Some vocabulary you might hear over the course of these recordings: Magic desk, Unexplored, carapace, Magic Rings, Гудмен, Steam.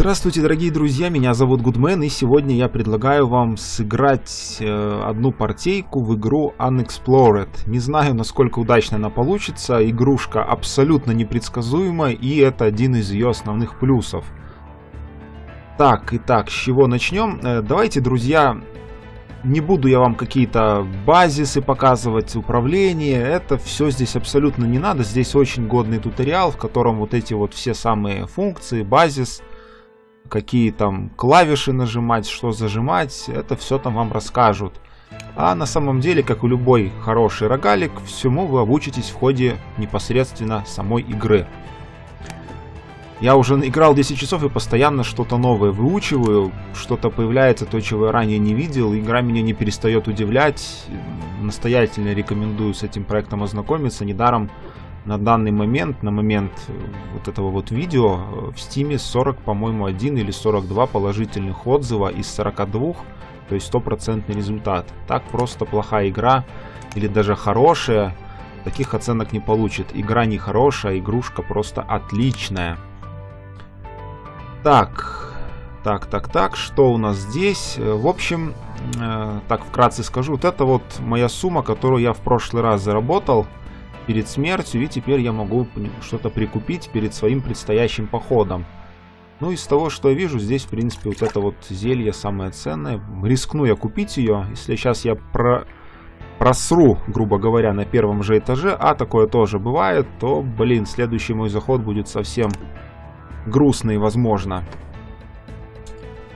Здравствуйте, дорогие друзья, меня зовут Гудмен, и сегодня я предлагаю вам сыграть одну партейку в игру Unexplored. Не знаю, насколько удачно она получится, игрушка абсолютно непредсказуема, и это один из ее основных плюсов. Так, итак, с чего начнем? Давайте, друзья, не буду я вам какие-то базисы показывать, управление, это все здесь абсолютно не надо, здесь очень годный туториал, в котором вот эти вот все самые функции, базис, какие там клавиши нажимать, что зажимать, это все там вам расскажут. А на самом деле, как и любой хороший рогалик, всему вы обучитесь в ходе непосредственно самой игры. Я уже играл 10 часов и постоянно что-то новое выучиваю, что-то появляется, то, чего я ранее не видел, игра меня не перестает удивлять, настоятельно рекомендую с этим проектом ознакомиться, недаром на данный момент, на момент вот этого вот видео, в Steam 40, по-моему, 1 или 42 положительных отзыва из 42, то есть 100% результат. Так просто плохая игра или даже хорошая, таких оценок не получит. Игра не хорошая, игрушка просто отличная. Так, что у нас здесь? В общем, так вкратце скажу, вот это вот моя сумма, которую я в прошлый раз заработал перед смертью, и теперь я могу что-то прикупить перед своим предстоящим походом. Ну, из того, что я вижу, здесь, в принципе, вот это вот зелье самое ценное. Рискну я купить ее, если сейчас я просру, грубо говоря, на первом же этаже, а такое тоже бывает, то, блин, следующий мой заход будет совсем грустный, возможно.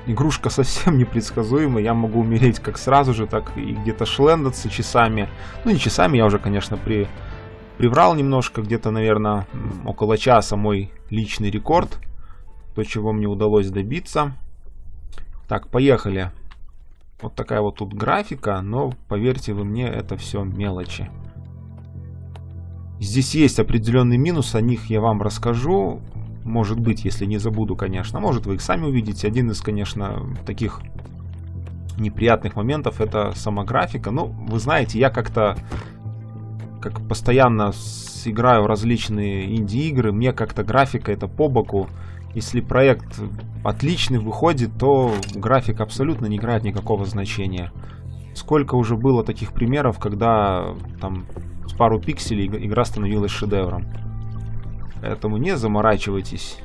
Игрушка совсем непредсказуема, я могу умереть как сразу же, так и где-то шлендаться часами. Ну, не часами, я уже, конечно, приврал немножко, где-то, наверное, около часа мой личный рекорд. То, чего мне удалось добиться. Так, поехали. Вот такая вот тут графика, но, поверьте вы мне, это все мелочи. Здесь есть определенный минус, о них я вам расскажу. Может быть, если не забуду, конечно. Может, вы их сами увидите. Один из, конечно, таких неприятных моментов — это сама графика. Ну, вы знаете, я как постоянно играю в различные инди-игры, мне как-то графика это по боку. Если проект отличный выходит, то график абсолютно не играет никакого значения. Сколько уже было таких примеров, когда там с пару пикселей игра становилась шедевром. Поэтому не заморачивайтесь.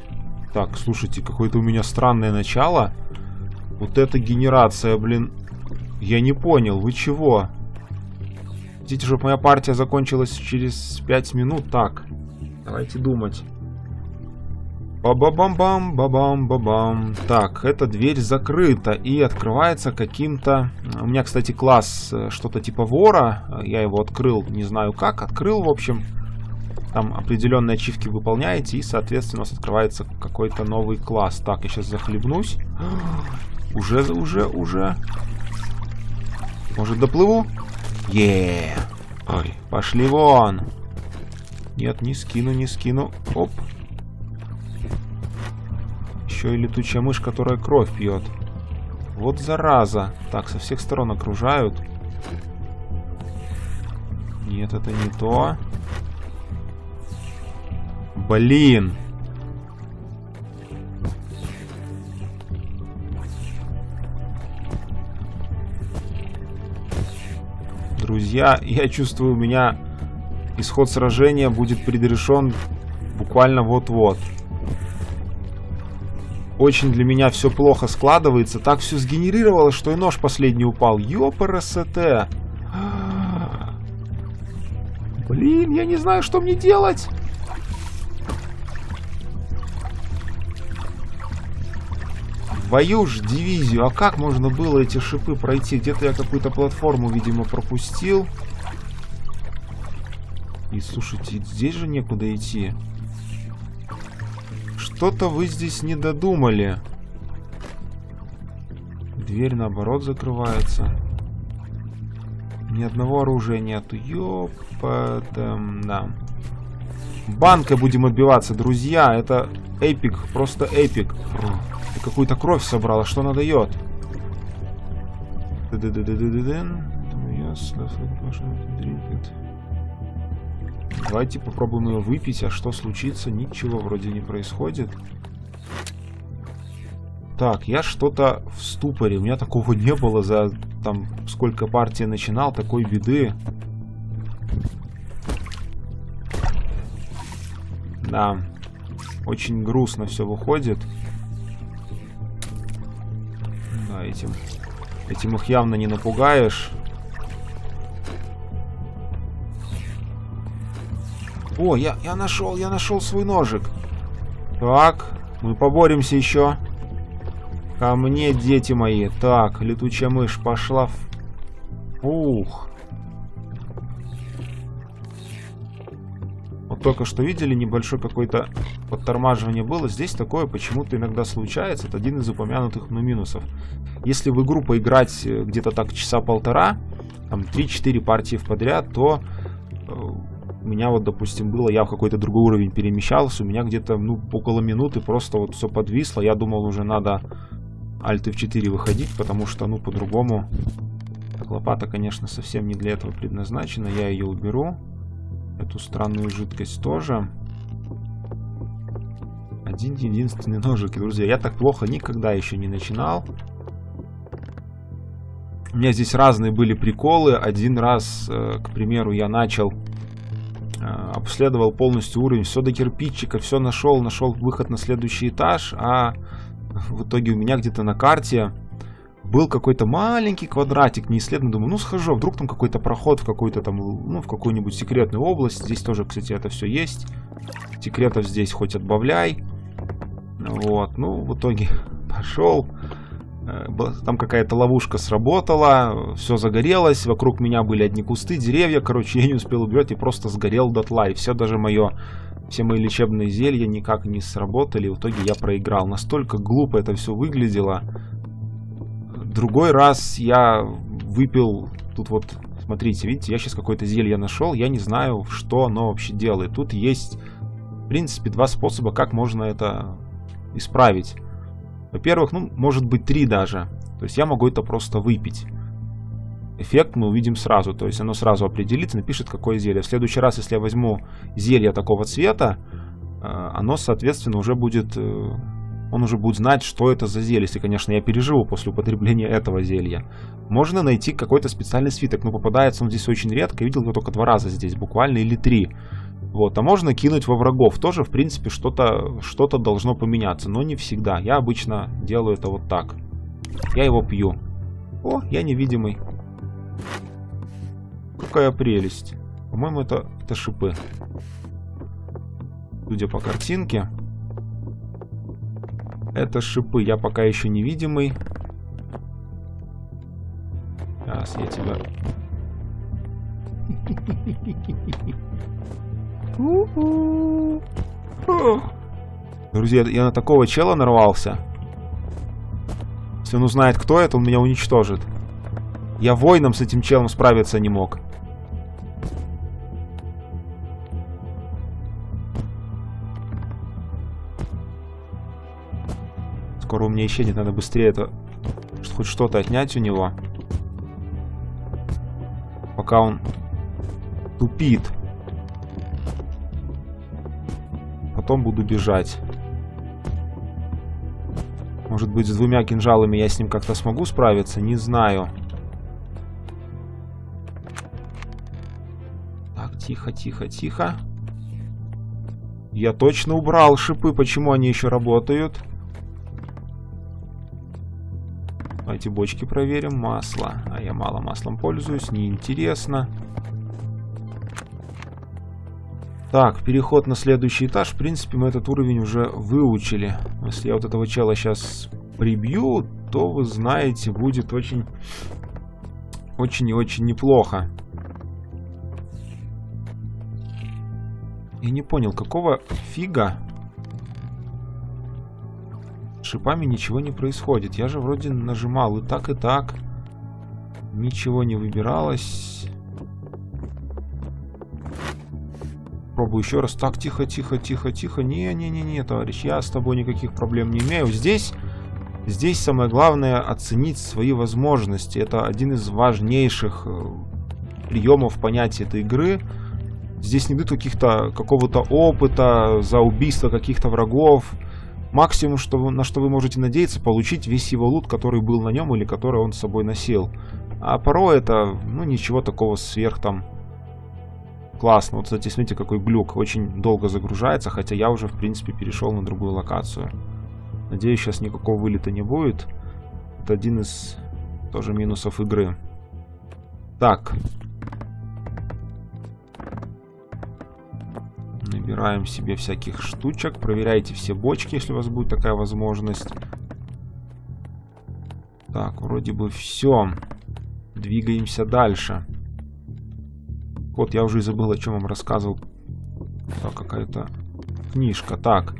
Так, слушайте, какое-то у меня странное начало. Вот эта генерация, блин. Я не понял, вы чего? Хотите, чтобы моя партия закончилась через 5 минут? Так, давайте думать. Ба-ба-бам-бам, ба-бам-ба-бам. Так, эта дверь закрыта и открывается каким-то... У меня, кстати, класс что-то типа вора. Я его открыл, не знаю как. Открыл, в общем... Там определенные ачивки выполняете, и, соответственно, у нас открывается какой-то новый класс. Так, я сейчас захлебнусь. Уже. Может, доплыву? Еее. Ой, пошли вон. Нет, не скину. Оп. Еще и летучая мышь, которая кровь пьет. Вот зараза. Так, со всех сторон окружают. Нет, это не то. Блин. Друзья, я чувствую, у меня исход сражения будет предрешен буквально вот-вот. Очень для меня все плохо складывается. Так все сгенерировалось, что и нож последний упал. Ёпрст. Блин, я не знаю, что мне делать. Твою ж дивизию, а как можно было эти шипы пройти? Где-то я какую-то платформу, видимо, пропустил. И слушайте, здесь же некуда идти. Что-то вы здесь не додумали. Дверь наоборот закрывается. Ни одного оружия нету. Ёпта. Банкой будем отбиваться, друзья. Это эпик, просто эпик. Какую-то кровь собрала, что она дает? Давайте попробуем ее выпить, а что случится? Ничего вроде не происходит. Так, я что-то в ступоре. У меня такого не было за там сколько партий начинал, такой беды. Да, очень грустно все выходит. Да, этим их явно не напугаешь. О, я нашел свой ножик. Так, мы поборемся еще. Ко мне, дети мои. Так, летучая мышь пошла. Ух. Вот только что видели, небольшое какое-то подтормаживание было. Здесь такое почему-то иногда случается. Это один из упомянутых минусов. Если в игру поиграть где-то так часа полтора, там 3-4 партии подряд, то у меня вот, допустим, было, я в какой-то другой уровень перемещался, у меня где-то, ну, около минуты просто вот все подвисло. Я думал, уже надо Alt F4 выходить, потому что, ну, по-другому. Так, лопата, конечно, совсем не для этого предназначена. Я ее уберу. Эту странную жидкость тоже. Один единственный ножик, друзья. Я так плохо никогда еще не начинал. У меня здесь разные были приколы. Один раз, к примеру, я начал, обследовал полностью уровень, все до кирпичика, все нашел выход на следующий этаж, а в итоге у меня где-то на карте был какой-то маленький квадратик неисследованный. Думаю, ну схожу, вдруг там какой-то проход в какой-то там, ну, в какую-нибудь секретную область. Здесь тоже, кстати, это все есть. Секретов здесь хоть отбавляй. Вот, ну, в итоге пошел. Там какая-то ловушка сработала, все загорелось, вокруг меня были одни кусты, деревья, короче, я не успел убивать и просто сгорел дотла. И все, даже все мои лечебные зелья никак не сработали, и в итоге я проиграл. Настолько глупо это все выглядело. Другой раз я выпил, тут вот, смотрите, видите, я сейчас какое-то зелье нашел, я не знаю, что оно вообще делает. Тут есть, в принципе, два способа, как можно это исправить. Во-первых, ну, может быть, 3 даже. То есть я могу это просто выпить. Эффект мы увидим сразу. То есть оно сразу определится, напишет, какое зелье. В следующий раз, если я возьму зелье такого цвета, оно, соответственно, уже будет... Он уже будет знать, что это за зелье. Если, конечно, я переживу после употребления этого зелья. Можно найти какой-то специальный свиток. Но попадается он здесь очень редко. Я видел его только 2 раза здесь, буквально, или 3. Вот, а можно кинуть во врагов. Тоже, в принципе, что-то должно поменяться. Но не всегда. Я обычно делаю это вот так. Я его пью. О, я невидимый. Какая прелесть. По-моему, это шипы. Судя по картинке. Это шипы. Я пока еще невидимый. Сейчас я тебя... Друзья, я на такого чела нарвался. Если он узнает, кто это, он меня уничтожит. Я воином с этим челом справиться не мог. Скоро у меня исчезнет, надо быстрее это... хоть что-то отнять у него. Пока он тупит. Потом буду бежать. Может быть, с 2 кинжалами я с ним как-то смогу справиться? Не знаю. Так, тихо, тихо, тихо. Я точно убрал шипы. Почему они еще работают? Давайте бочки проверим. Масло. А я мало маслом пользуюсь. Неинтересно. Так, переход на следующий этаж. В принципе, мы этот уровень уже выучили. Если я вот этого чела сейчас прибью, то, вы знаете, будет очень, очень и очень неплохо. Я не понял, какого фига с шипами ничего не происходит. Я же вроде нажимал и так. Ничего не выбиралось. Пробую еще раз. Так, тихо, тихо, тихо, тихо. Не, товарищ, я с тобой никаких проблем не имею. Здесь самое главное оценить свои возможности. Это один из важнейших приемов понятия этой игры. Здесь не дают какого-то опыта за убийство каких-то врагов. Максимум, на что вы можете надеяться, получить весь его лут, который был на нем или который он с собой носил. А порой это, ну, ничего такого сверх там классного. Вот, кстати, смотрите, какой глюк. Очень долго загружается, хотя я уже, в принципе, перешел на другую локацию. Надеюсь, сейчас никакого вылета не будет. Это один из тоже минусов игры. Так. Набираем себе всяких штучек. Проверяйте все бочки, если у вас будет такая возможность. Так, вроде бы все. Двигаемся дальше. Вот, я уже и забыл, о чем вам рассказывал. Так, какая-то книжка. Так.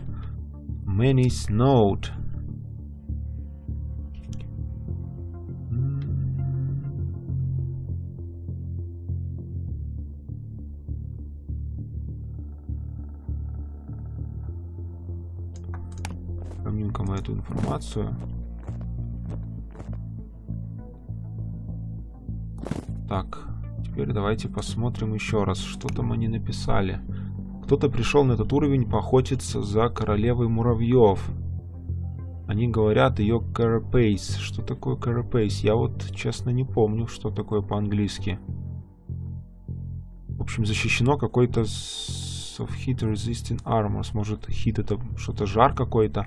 Manny's Note. Помним-ка мы эту информацию. Так, теперь давайте посмотрим еще раз, что там они написали. Кто-то пришел на этот уровень поохотиться за королевой муравьев. Они говорят ее carapace. Что такое carapace? Я вот, честно, не помню, что такое по-английски. В общем, защищено какой-то of heat resisting armors. Может, хит это что-то, жар какой-то.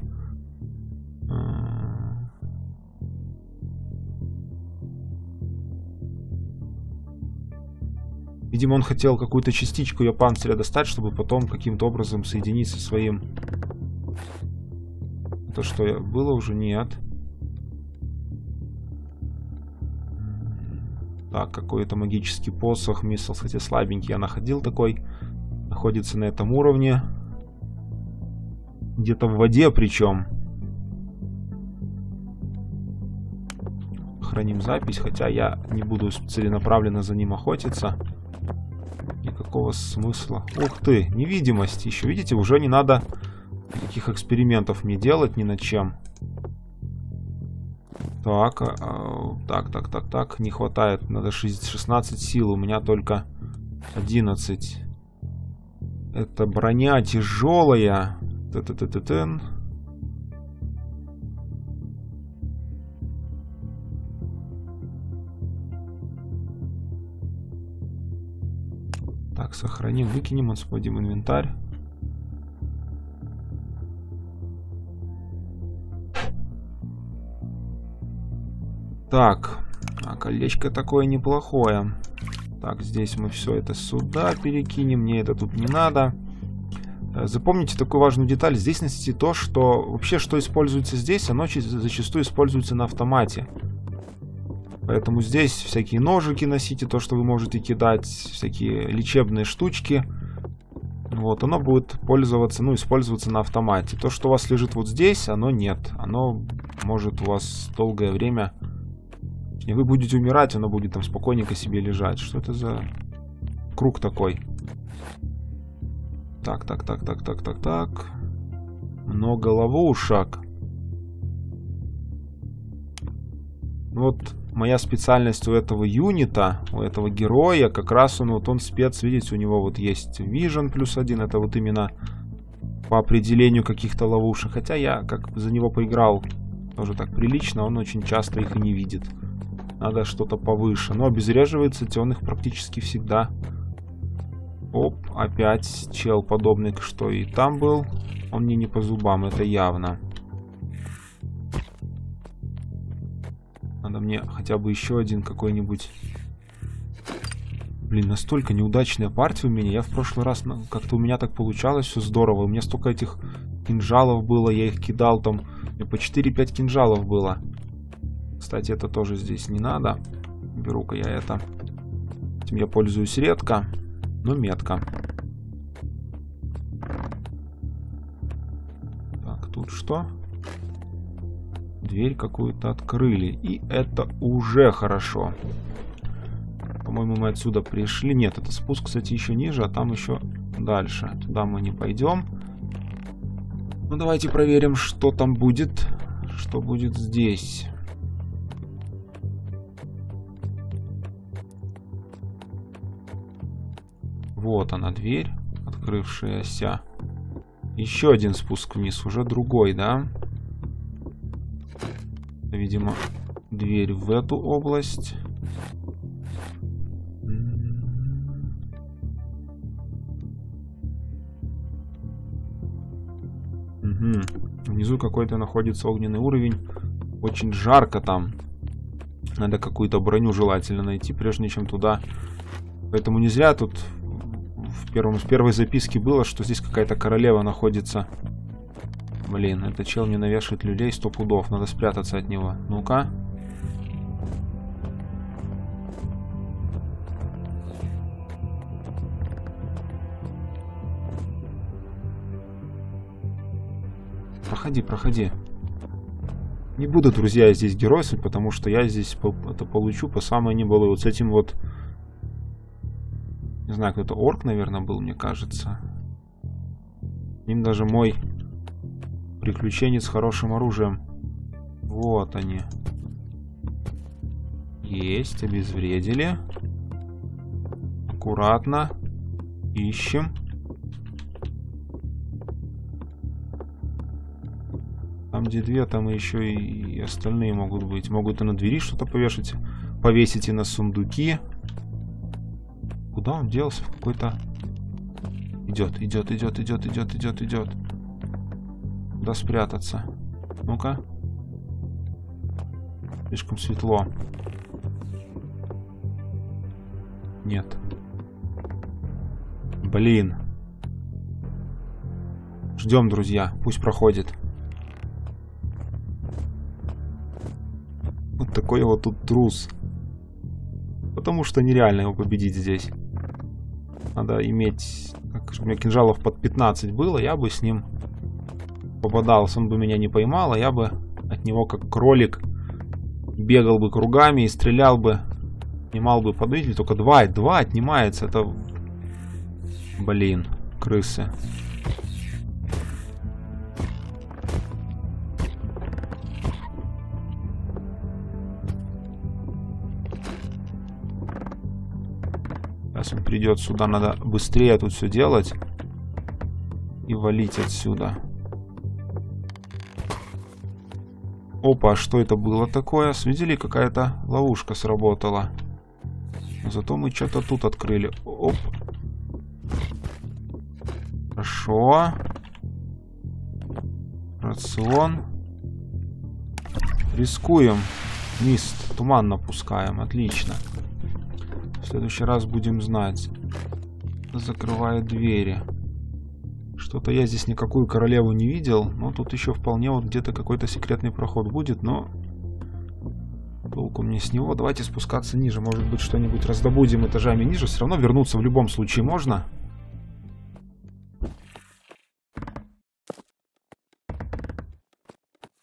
Видимо, он хотел какую-то частичку ее панциря достать, чтобы потом каким-то образом соединить со своим. Это что, было уже? Нет. Так, какой-то магический посох. Миссл, кстати, слабенький. Я находил такой. Находится на этом уровне. Где-то в воде причем. Храним запись, хотя я не буду целенаправленно за ним охотиться. Никакого смысла. Ух ты, невидимость. Еще видите, уже не надо никаких экспериментов мне делать ни над чем. Так, так. Не хватает. Надо 16 сил. У меня только 11. Это броня тяжелая. Т-т-т-т-тен. Так, сохраним, выкинем, отсходим в инвентарь. Так, а колечко такое неплохое. Так, здесь мы все это сюда перекинем, мне это тут не надо. Запомните такую важную деталь. Здесь носите то, что вообще, что используется здесь, оно зачастую используется на автомате. Поэтому здесь всякие ножики носите, то, что вы можете кидать, всякие лечебные штучки. Вот, оно будет пользоваться, ну, использоваться на автомате. То, что у вас лежит вот здесь, оно нет. Оно может у вас долгое время... И вы будете умирать, оно будет там спокойненько себе лежать. Что это за круг такой? Так. Много ловушек. Вот... Моя специальность у этого юнита, у этого героя, как раз он, вот он спец, видите, у него вот есть Vision +1, это вот именно по определению каких-то ловушек. Хотя я, как за него поиграл, тоже так прилично, он очень часто их и не видит. Надо что-то повыше. Но обезвреживается он их практически всегда. Оп, опять чел подобный, что и там был. Он мне не по зубам, это явно. Надо мне хотя бы еще один какой-нибудь... Блин, настолько неудачная партия у меня. Я в прошлый раз... Как-то у меня так получалось, все здорово. У меня столько этих кинжалов было. Я их кидал там... И по 4-5 кинжалов было. Кстати, это тоже здесь не надо. Беру-ка я это. Этим я пользуюсь редко, но метко. Так, тут что? Дверь какую-то открыли. И это уже хорошо. По-моему, мы отсюда пришли. Нет, это спуск, кстати, еще ниже, а там еще дальше. Туда мы не пойдем. Ну, давайте проверим, что там будет. Что будет здесь. Вот она, дверь, открывшаяся. Еще один спуск вниз, уже другой, да? Видимо, дверь в эту область. Угу. Внизу какой-то находится огненный уровень. Очень жарко там. Надо какую-то броню желательно найти, прежде чем туда. Поэтому не зря тут в первой записке было, что здесь какая-то королева находится. Блин, этот чел мне навешает людей 100 пудов. Надо спрятаться от него. Ну-ка. Проходи, проходи. Не буду, друзья, здесь геройствовать, потому что я здесь это получу по самой неболой. Вот с этим вот... Не знаю, кто-то орк, наверное, был, мне кажется. Им даже мой приключенец с хорошим оружием. Вот они. Есть, обезвредили. Аккуратно. Ищем. Там, где две, там еще и остальные могут быть. Могут и на двери что-то повешать. Повесить и на сундуки. Куда он делся? В какой-то... Идет, идет, идет, идет, идет, идет, идет. Куда спрятаться? Ну-ка. Слишком светло. Нет. Блин. Ждем, друзья. Пусть проходит. Вот такой вот тут трус. Потому что нереально его победить здесь. Надо иметь... Как у меня кинжалов под 15 было, я бы с ним попадался. Он бы меня не поймал, а я бы от него как кролик бегал бы кругами и стрелял бы. Снимал бы подвижки. Только два отнимается. Это... Блин, крысы. Сейчас он придет сюда, надо быстрее тут все делать и валить отсюда. Опа, что это было такое? Видели, какая-то ловушка сработала. Но зато мы что-то тут открыли. Оп. Хорошо. Рацион. Рискуем. Мист, туман напускаем. Отлично. В следующий раз будем знать. Закрываю двери. Что-то я здесь никакую королеву не видел, но тут еще вполне вот где-то какой-то секретный проход будет, но толку мне с него. Давайте спускаться ниже, может быть, что-нибудь раздобудем этажами ниже. Все равно вернуться в любом случае можно.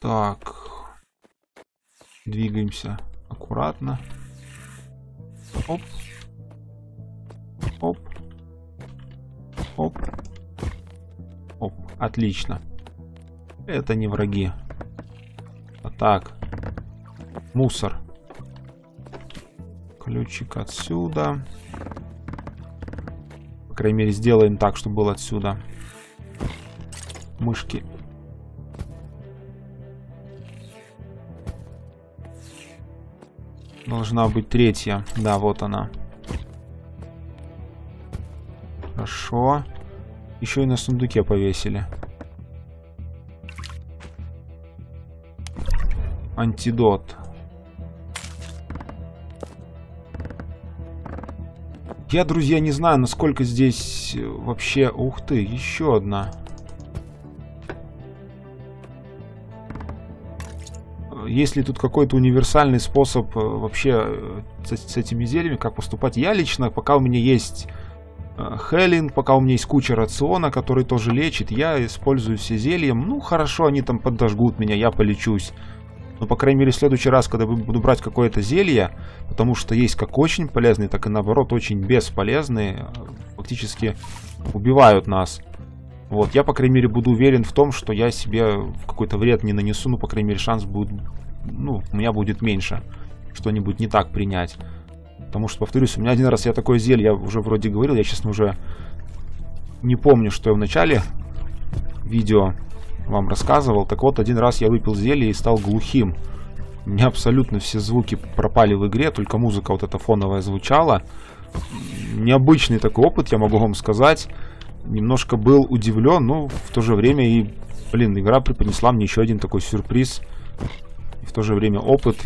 Так. Двигаемся аккуратно. Оп. Оп. Оп. Оп. Отлично. Это не враги. А так. Мусор. Ключик отсюда. По крайней мере, сделаем так, чтобы был отсюда. Мышки. Должна быть третья. Да, вот она. Хорошо. Еще и на сундуке повесили. Антидот. Я, друзья, не знаю, насколько здесь вообще... Ух ты, еще одна. Есть ли тут какой-то универсальный способ вообще с этими зельями, как поступать? Я лично, пока у меня есть хеллинг, пока у меня есть куча рациона, который тоже лечит, я использую все зелья. Ну, хорошо, они там подожгут меня, я полечусь. Но, по крайней мере, в следующий раз, когда буду брать какое-то зелье, потому что есть как очень полезные, так и, наоборот, очень бесполезные, фактически убивают нас. Вот, я, по крайней мере, буду уверен в том, что я себе какой-то вред не нанесу, но, по крайней мере, шанс будет, ну, у меня будет меньше что-нибудь не так принять. Потому что, повторюсь, у меня один раз я такое зелье, я уже вроде говорил, я, честно, уже не помню, что я вначале видео вам рассказывал. Так вот, один раз я выпил зелье и стал глухим. У меня абсолютно все звуки пропали в игре, только музыка вот эта фоновая звучала. Необычный такой опыт, я могу вам сказать. Немножко был удивлен, но в то же время и, блин, игра преподнесла мне еще один такой сюрприз. И в то же время опыт.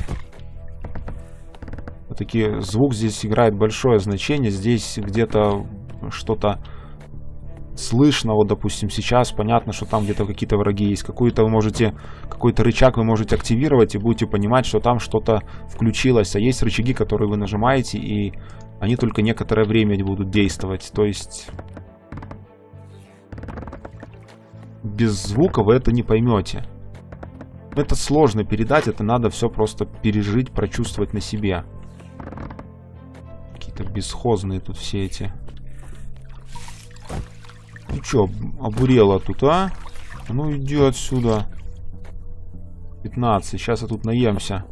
Вот такие, звук здесь играет большое значение. Здесь где-то что-то слышно, вот допустим сейчас понятно, что там где-то какие-то враги есть, какой-то вы можете, какой-то рычаг вы можете активировать и будете понимать, что там что-то включилось, а есть рычаги, которые вы нажимаете и они только некоторое время будут действовать, то есть без звука вы это не поймете, это сложно передать, это надо все просто пережить, прочувствовать на себе. Какие-то бесхозные тут все эти. Ты чё, обурела тут, а? Ну иди отсюда. 15. Сейчас я тут наемся.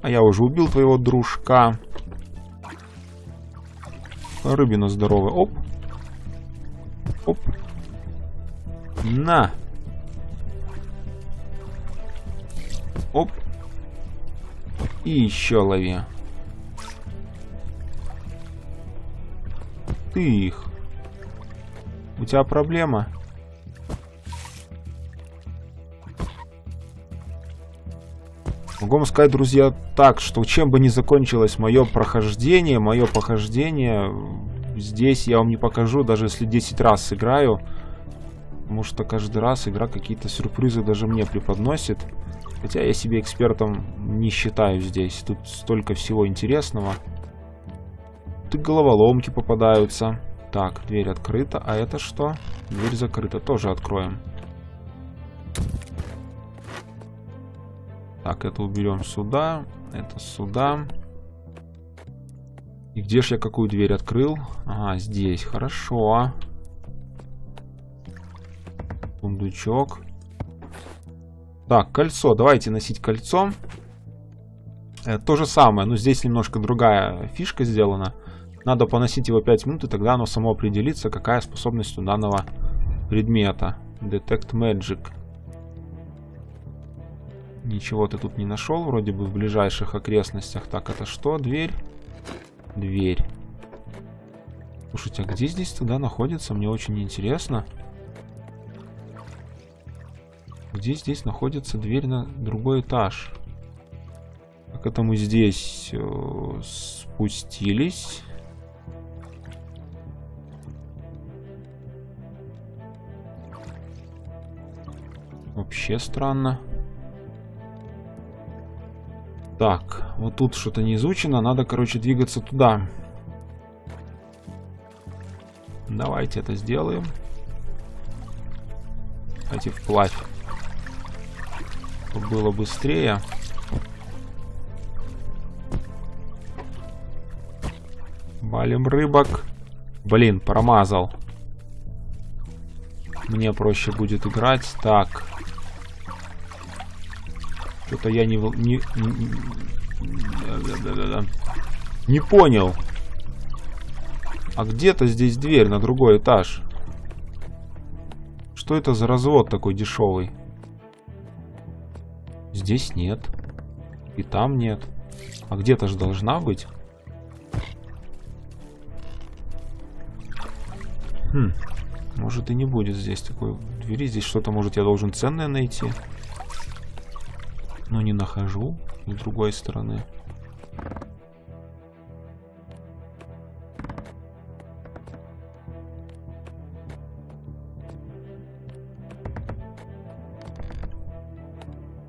А я уже убил твоего дружка. Рыбина здоровая. Оп. Оп. На. Оп. И еще лови. Ты их. У тебя проблема? Могу вам сказать, друзья, так, что чем бы ни закончилось мое похождение, здесь я вам не покажу, даже если 10 раз сыграю. Потому что каждый раз игра какие-то сюрпризы даже мне преподносит. Хотя я себе экспертом не считаю здесь. Тут столько всего интересного. Головоломки попадаются. Так, дверь открыта. А это что? Дверь закрыта. Тоже откроем. Так, это уберем сюда. Это сюда. И где же я какую дверь открыл? Ага, здесь. Хорошо. Сундучок. Так, кольцо. Давайте носить кольцо. То же самое, но здесь немножко другая фишка сделана. Надо поносить его 5 минут, и тогда оно само определится, какая способность у данного предмета. Detect Magic. Ничего ты тут не нашел, вроде бы в ближайших окрестностях. Так, это что? Дверь? Дверь. Слушайте, а где здесь тогда находится? Мне очень интересно. Где здесь находится дверь на другой этаж? Так, это мы здесь спустились. Вообще странно. Так, вот тут что-то не изучено. Надо, короче, двигаться туда. Давайте это сделаем. Давайте вплавь. Было быстрее. Валим рыбок. Блин, промазал. Мне проще будет играть. Так. Что-то я не понял. А где-то здесь дверь на другой этаж. Что это за развод такой дешевый? Здесь нет. И там нет. А где-то же должна быть. Хм. Может и не будет здесь такой двери. Здесь что-то, может, я должен ценное найти. Но не нахожу с другой стороны.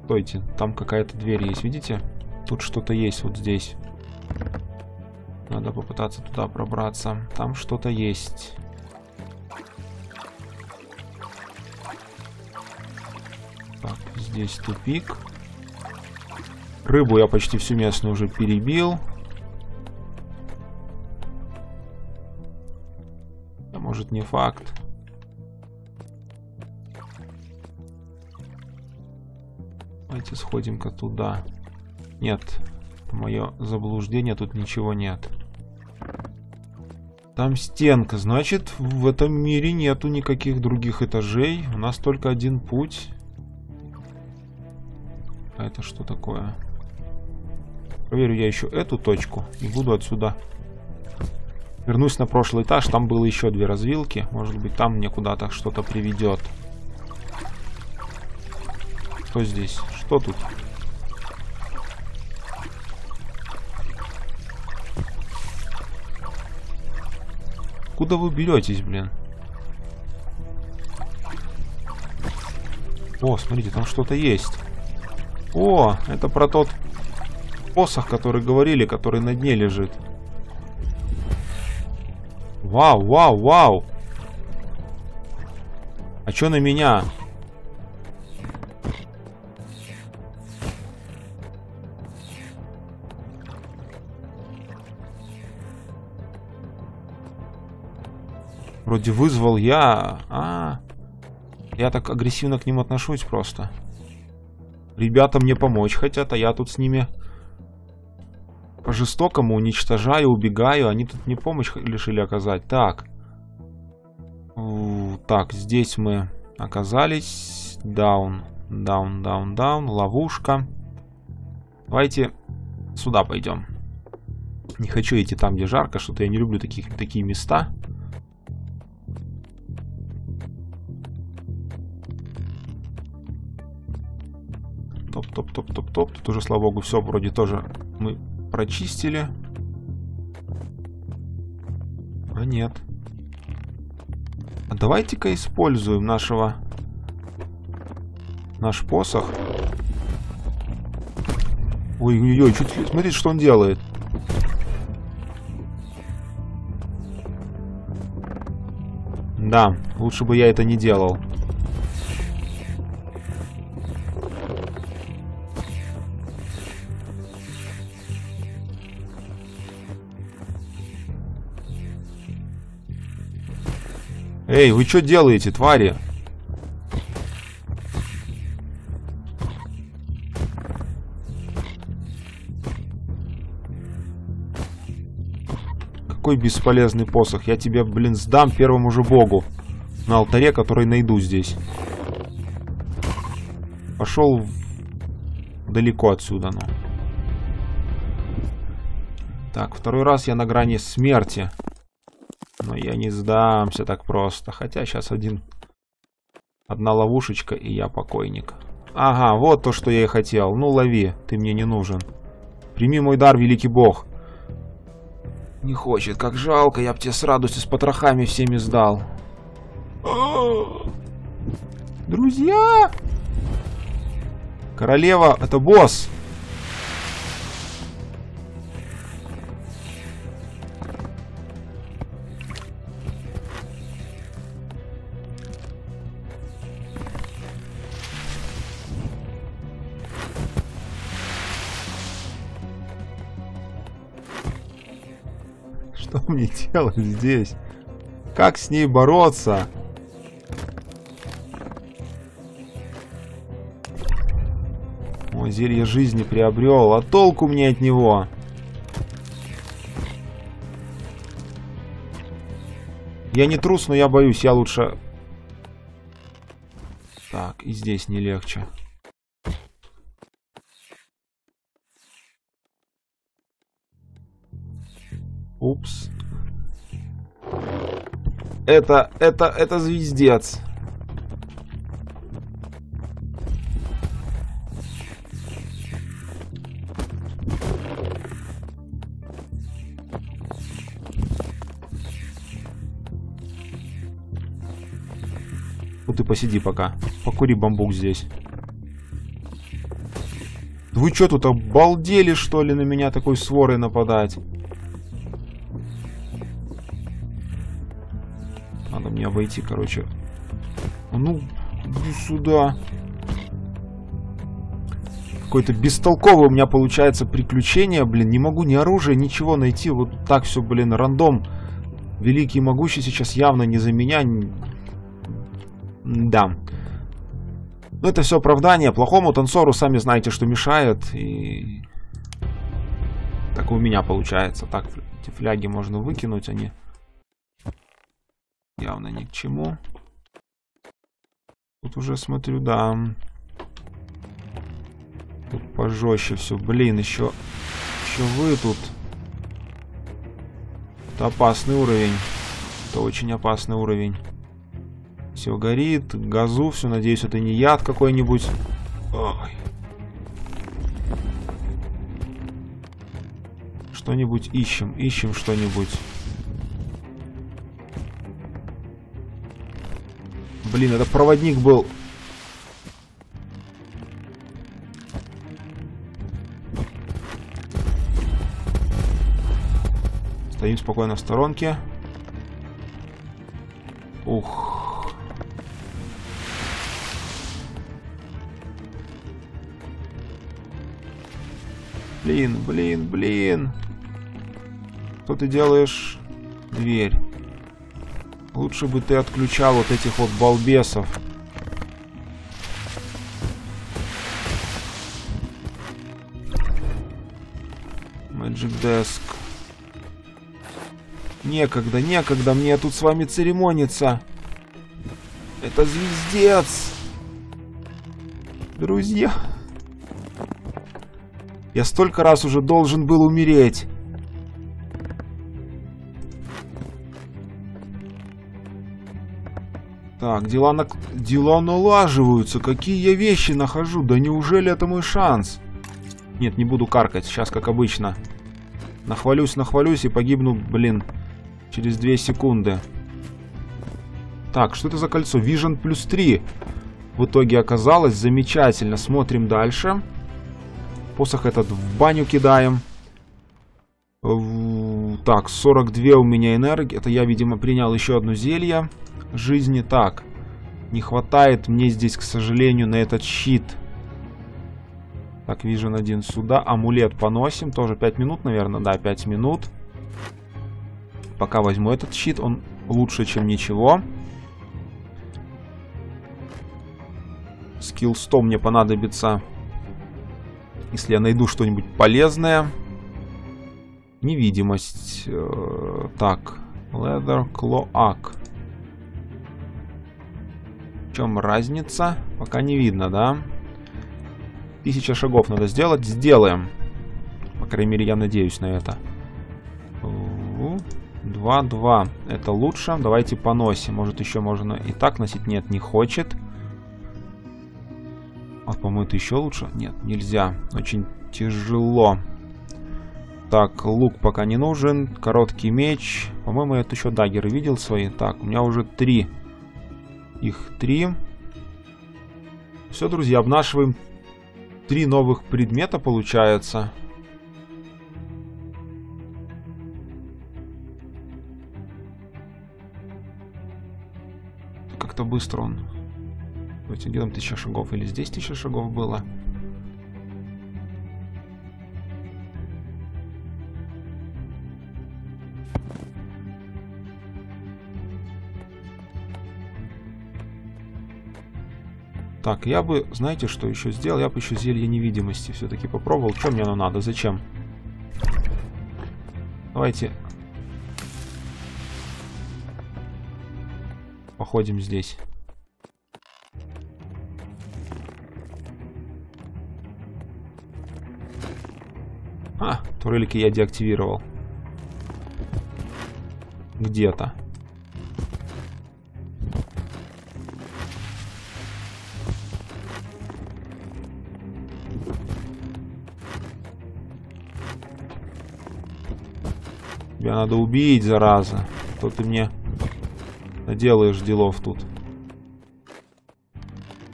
Стойте, там какая-то дверь есть, видите? Тут что-то есть вот здесь. Надо попытаться туда пробраться. Там что-то есть. Так, здесь тупик. Рыбу я почти всю местную уже перебил. А может, не факт. Давайте сходим-ка туда. Нет, мое заблуждение, тут ничего нет. Там стенка, значит, в этом мире нету никаких других этажей. У нас только один путь. А это что такое? Проверю я еще эту точку и буду отсюда. Вернусь на прошлый этаж, там было еще две развилки. Может быть, там мне куда-то что-то приведет. Что здесь? Что тут? Куда вы беретесь, блин? О, смотрите, там что-то есть. О, это про тот посох, который говорили, который на дне лежит. Вау, вау, вау. А чё на меня? Вроде вызвал я. Я так агрессивно к ним отношусь просто. Ребята мне помочь хотят, а я тут с ними по-жестокому уничтожаю, убегаю. Они тут мне помощь решили оказать. Так. Так, здесь мы оказались. Даун. Ловушка. Давайте сюда пойдем. Не хочу идти там, где жарко. Что-то я не люблю такие места. Топ. Тут уже, слава богу, все вроде тоже мы прочистили. А нет. А давайте-ка используем наш посох. Ой-ой-ой, чуть ли... Смотрите, что он делает. Да, лучше бы я это не делал. Эй, вы что делаете, твари? Какой бесполезный посох. Я тебя, блин, сдам первому же богу на алтаре, который найду здесь. Пошел далеко отсюда, ну. Так, второй раз я на грани смерти. Но я не сдамся так просто. Хотя сейчас одна ловушечка, и я покойник. Ага, вот то, что я и хотел. Ну, лови, ты мне не нужен. Прими мой дар, великий бог. Не хочет, как жалко, я б тебе с радостью с потрохами всеми сдал. Друзья! Королева, это босс! Что мне делать здесь? Как с ней бороться? О, зелье жизни приобрел. А толку мне от него? Я не трус, но я боюсь. Я лучше... Так, и здесь не легче. Упс. Это звездец. Ну ты посиди пока. Покури бамбук здесь. Вы что тут обалдели, что ли, на меня такой сворой нападать? Мне обойти, короче. Ну, иди сюда. Какое-то бестолковое у меня получается приключение, блин. Не могу ни оружия, ничего найти. Вот так все, блин, рандом. Великий и могучий сейчас явно не за меня. Да. Но это все оправдание. Плохому танцору, сами знаете, что мешает. И... Так и у меня получается. Так, эти фляги можно выкинуть, они... явно ни к чему. Тут уже смотрю, да. Тут пожестче все. Блин, еще вы тут. Это опасный уровень. Это очень опасный уровень. Все горит, газу, все, надеюсь, это не яд какой-нибудь. Что-нибудь ищем, ищем что-нибудь. Блин, это проводник был. Стоим спокойно в сторонке. Ух. Блин, блин, блин. Что ты делаешь? Дверь. Лучше бы ты отключал вот этих вот балбесов. Magic desk. Некогда, некогда мне тут с вами церемониться. Это звездец. Друзья. Я столько раз уже должен был умереть. Так, дела налаживаются. Какие я вещи нахожу? Да неужели это мой шанс? Нет, не буду каркать. Сейчас, как обычно. Нахвалюсь, нахвалюсь и погибну, блин, через 2 секунды. Так, что это за кольцо? Vision плюс 3. В итоге оказалось. Замечательно. Смотрим дальше. Посох этот в баню кидаем. Так, 42 у меня энергии. Это я, видимо, принял еще одно зелье жизни. Так, не хватает мне здесь, к сожалению, на этот щит. Так, Vision 1 сюда. Амулет поносим. Тоже 5 минут, наверное. Да, 5 минут. Пока возьму этот щит. Он лучше, чем ничего. Скилл 100 мне понадобится. Если я найду что-нибудь полезное. Невидимость. Так. Leather Cloak. В чем разница? Пока не видно, да? 1000 шагов надо сделать. Сделаем. По крайней мере, я надеюсь на это. 2-2. Это лучше. Давайте поносим. Может, еще можно и так носить? Нет, не хочет. А, по-моему, это еще лучше. Нет, нельзя. Очень тяжело. Так, лук пока не нужен. Короткий меч. По-моему, я тут еще даггеры видел свои. Так, у меня уже 3. Их 3. Все, друзья, обнашиваем 3 новых предмета, получается. Как-то быстро он. Давайте, где там 1000 шагов? Или здесь 1000 шагов было? Так, я бы, знаете, что еще сделал? Я бы еще зелье невидимости все-таки попробовал. Что мне оно надо? Зачем? Давайте походим здесь. А, турельки я деактивировал. Где-то. Тебя надо убить, зараза. Что ты мне наделаешь делов тут?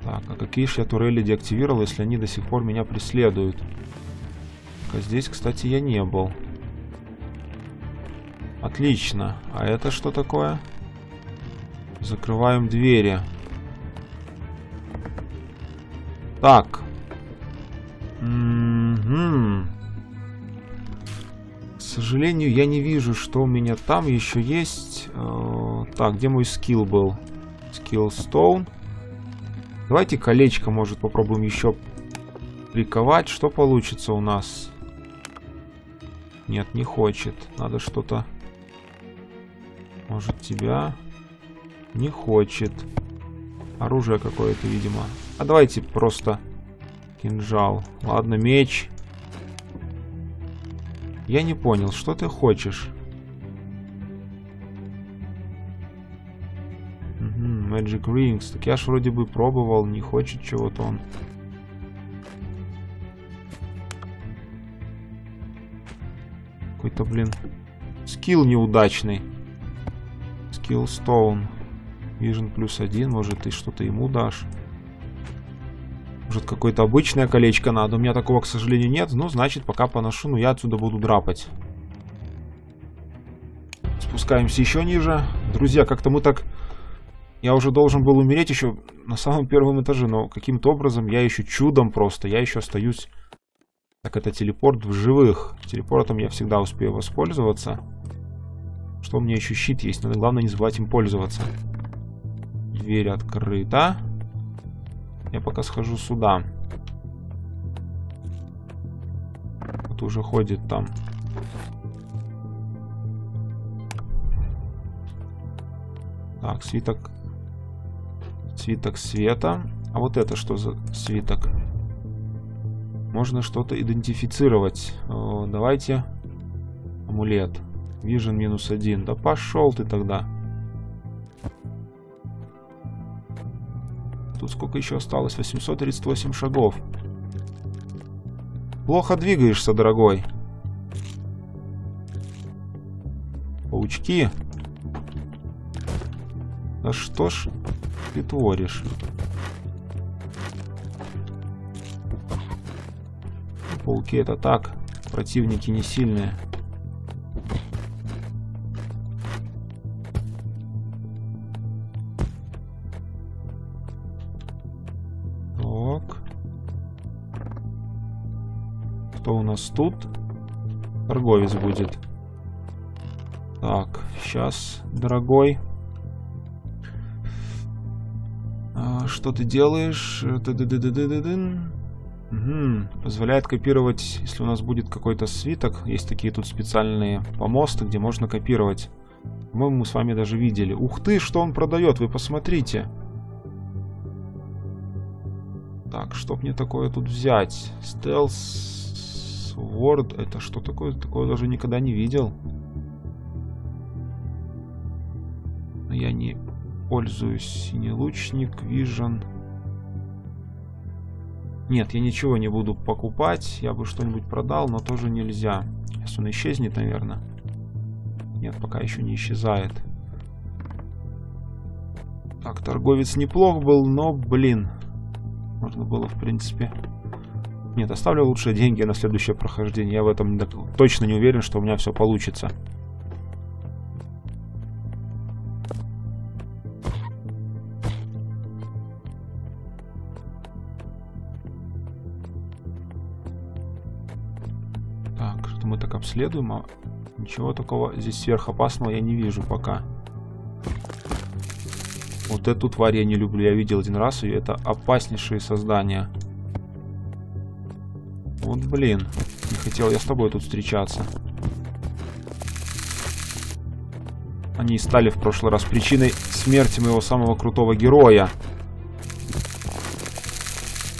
Так, а какие же я турели деактивировал, если они до сих пор меня преследуют? А здесь, кстати, я не был. Отлично. А это что такое? Закрываем двери. Так. К сожалению, я не вижу, что у меня там еще есть. Так, где мой скилл был? Скилл Стоун. Давайте колечко, может, попробуем еще приковать. Что получится у нас? Нет, не хочет. Надо что-то. Может, тебя. Не хочет. Оружие какое-то, видимо. А давайте просто кинжал. Ладно, меч. Я не понял, что ты хочешь? Угу, Magic Rings. Так я ж вроде бы пробовал, не хочет чего-то он. Какой-то, блин, скилл неудачный. Скилл Stone. Vision +1, может, ты что-то ему дашь. Может, какое-то обычное колечко надо. У меня такого, к сожалению, нет. Ну, значит, пока поношу. Но я отсюда буду драпать. Спускаемся еще ниже. Друзья, как-то мы так... Я уже должен был умереть еще на самом первом этаже. Но каким-то образом я еще чудом просто. Я еще остаюсь... Так, это телепорт в живых. Телепортом я всегда успею воспользоваться. Что у меня еще щит есть. Надо, главное, не забывать им пользоваться. Дверь открыта. Я пока схожу сюда. Вот уже ходит там. Так, свиток. Свиток света. А вот это что за свиток? Можно что-то идентифицировать. Давайте. Амулет. Vision -1. Да пошел ты тогда. Тут сколько еще осталось? 838 шагов. Плохо двигаешься, дорогой. Паучки. Да что ж ты творишь? Пауки это так. Противники не сильные. Тут торговец будет. Так, сейчас, дорогой. Что ты делаешь? Угу. Позволяет копировать, если у нас будет какой-то свиток. Есть такие тут специальные помосты, где можно копировать. По-моему, мы с вами даже видели. Ух ты, что он продает, вы посмотрите. Так, что мне такое тут взять? Стелс... Word, это что такое? Такое даже никогда не видел. Но я не пользуюсь. Синий лучник, Vision. Нет, я ничего не буду покупать. Я бы что-нибудь продал, но тоже нельзя. Сейчас он исчезнет, наверное. Нет, пока еще не исчезает. Так, торговец неплох был, но, блин. Можно было, в принципе... Нет, оставлю лучше деньги на следующее прохождение. Я в этом точно не уверен, что у меня все получится. Так, что мы так обследуем, а ничего такого здесь сверхопасного я не вижу пока. Вот эту тварь я не люблю. Я видел один раз ее. Это опаснейшие создания. Вот блин, не хотел я с тобой тут встречаться. Они стали в прошлый раз причиной смерти моего самого крутого героя.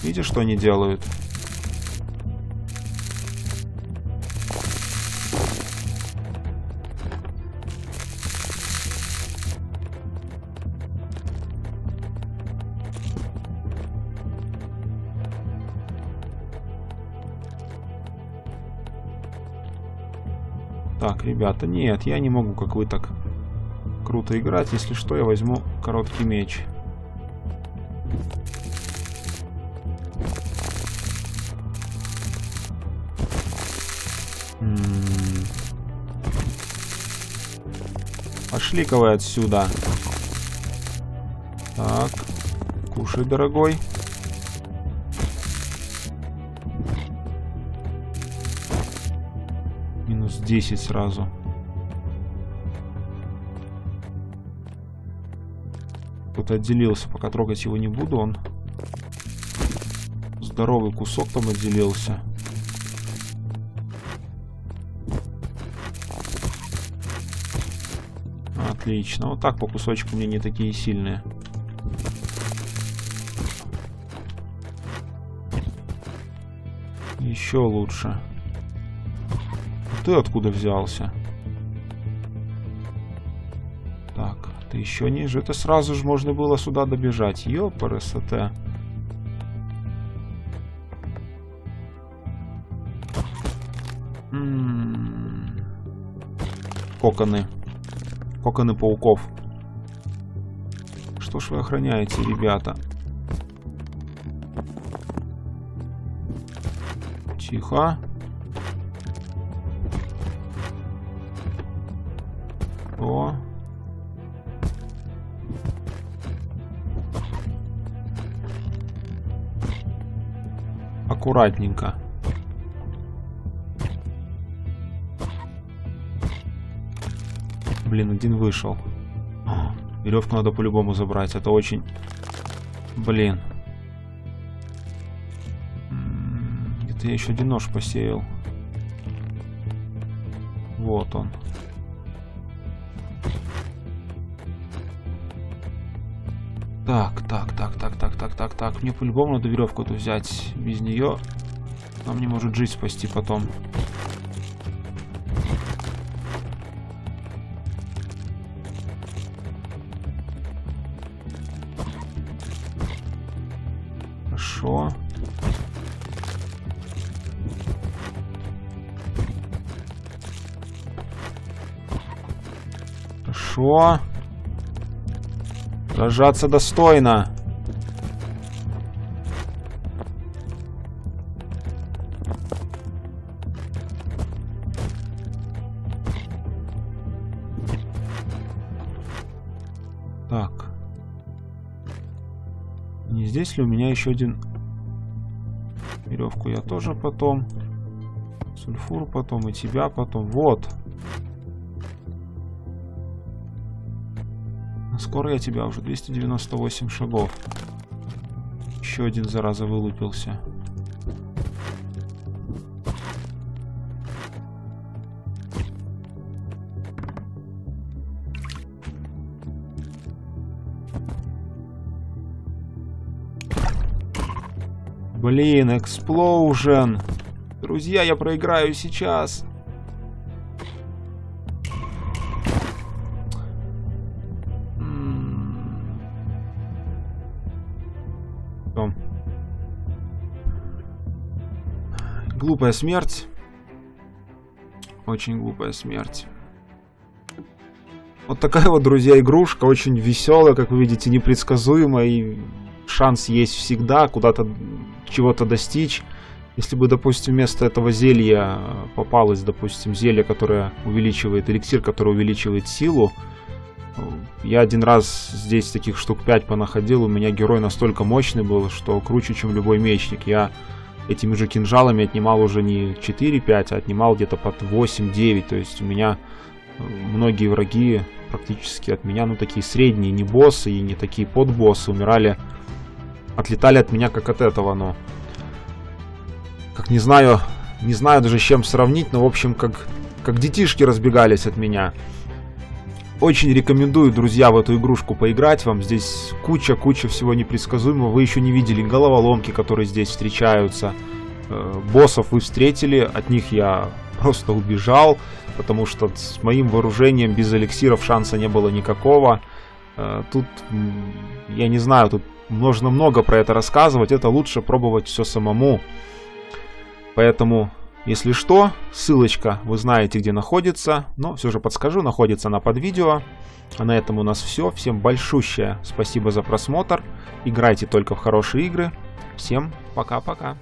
Видишь, что они делают? Так, ребята, нет, я не могу, как вы, так круто играть. Если что, я возьму короткий меч. Пошли-ка вы отсюда. Так, кушай, дорогой. -10 сразу. Кто-то отделился, пока трогать его не буду. Он здоровый кусок там отделился. А Отлично. Вот так по кусочку мне не такие сильные. Еще лучше. Ты откуда взялся? Так, ты еще ниже. Это сразу же можно было сюда добежать. Ёпарасоте. Коконы. Коконы пауков. Что ж вы охраняете, ребята? Тихо. О. Аккуратненько. Блин, один вышел. Веревку надо по-любому забрать. Это очень... Блин. Где-то я еще один нож посеял. Вот он. Так. Мне по-любому надо веревку эту взять. Без нее нам не может жизнь спасти потом. Хорошо. Сражаться достойно. Так. Не здесь ли у меня еще один... Веревку я тоже потом. Сульфур потом и тебя потом. Вот. Скоро я тебя уже. 298 шагов. Еще один, зараза, вылупился. Блин, эксплоужен. Друзья, я проиграю сейчас. Глупая смерть. Очень глупая смерть. Вот такая вот, друзья, игрушка. Очень веселая, как вы видите, непредсказуемая. И шанс есть всегда куда-то чего-то достичь. Если бы, допустим, вместо этого зелья попалось, допустим, зелье, которое увеличивает эликсир, который увеличивает силу. Я один раз здесь таких штук 5 понаходил. У меня герой настолько мощный был, что круче, чем любой мечник. Я этими же кинжалами отнимал уже не 4-5, а отнимал где-то под 8-9. То есть у меня многие враги практически от меня, ну такие средние, не боссы и не такие подбоссы, умирали, отлетали от меня как от этого, но как не знаю даже с чем сравнить, но в общем как детишки разбегались от меня. Очень рекомендую, друзья, в эту игрушку поиграть. Вам здесь куча всего непредсказуемого. Вы еще не видели головоломки, которые здесь встречаются. Боссов вы встретили. От них я просто убежал, потому что с моим вооружением без эликсиров шанса не было никакого. Тут, я не знаю, тут можно много про это рассказывать. Это лучше пробовать все самому. Поэтому... Если что, ссылочка, вы знаете, где находится, но все же подскажу, находится она под видео. А на этом у нас все. Всем большущее спасибо за просмотр. Играйте только в хорошие игры. Всем пока-пока.